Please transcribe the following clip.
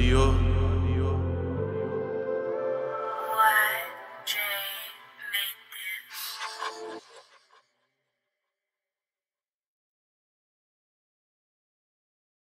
Dios